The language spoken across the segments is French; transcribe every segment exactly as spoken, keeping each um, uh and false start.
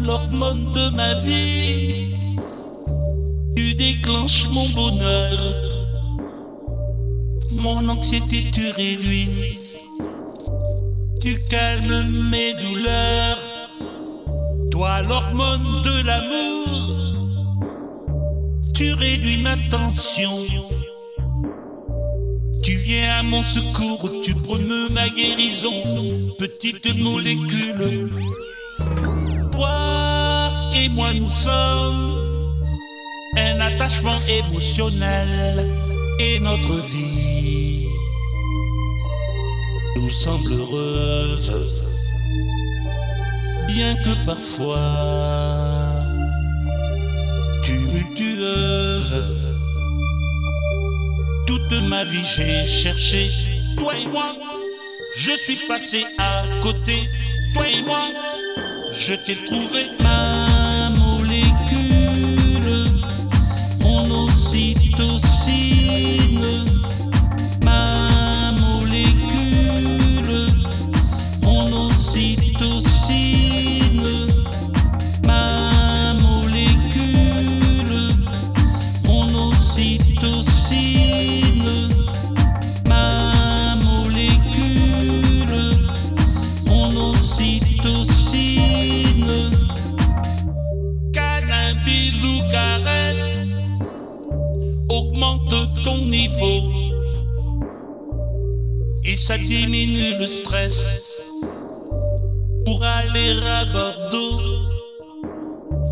l'hormone de ma vie. Tu déclenches mon bonheur, mon anxiété tu réduis. Tu calmes mes douleurs, toi l'hormone de l'amour. Tu réduis ma tension, tu viens à mon secours, tu promeus ma guérison. Petite molécule, toi et moi nous sommes un attachement émotionnel et notre vie nous semble heureuse, bien que parfois tumultueuse. Toute ma vie j'ai cherché, toi et moi, je suis passé à côté, toi et moi, je t'ai trouvé. Ma molécule, mon ocytocine, ma molécule, mon ocytocine, ma molécule, mon ocytocine. Augmente ton niveau et ça diminue le stress. Pour aller à Bordeaux,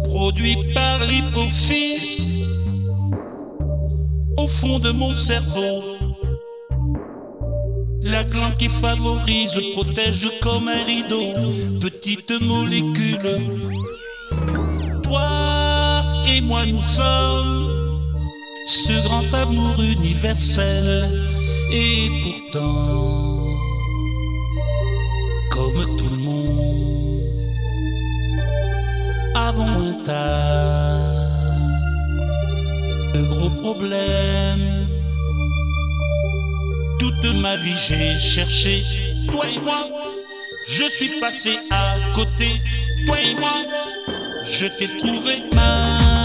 produit par l'hypophyse, au fond de mon cerveau, la glande qui favorise, protège comme un rideau. Petite molécule, toi et moi nous sommes ce grand amour universel. Et pourtant, comme tout le monde, avons un tas de gros problèmes. Toute ma vie j'ai cherché, toi et moi, je suis passé à côté, toi et moi, je t'ai trouvé. Ma